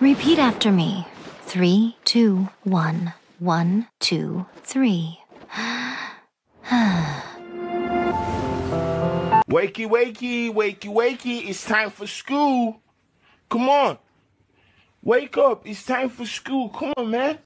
Repeat after me. 3, 2, 1. 1, 2, 3. Wakey, wakey, wakey, wakey. It's time for school. Come on. Wake up. It's time for school. Come on, man.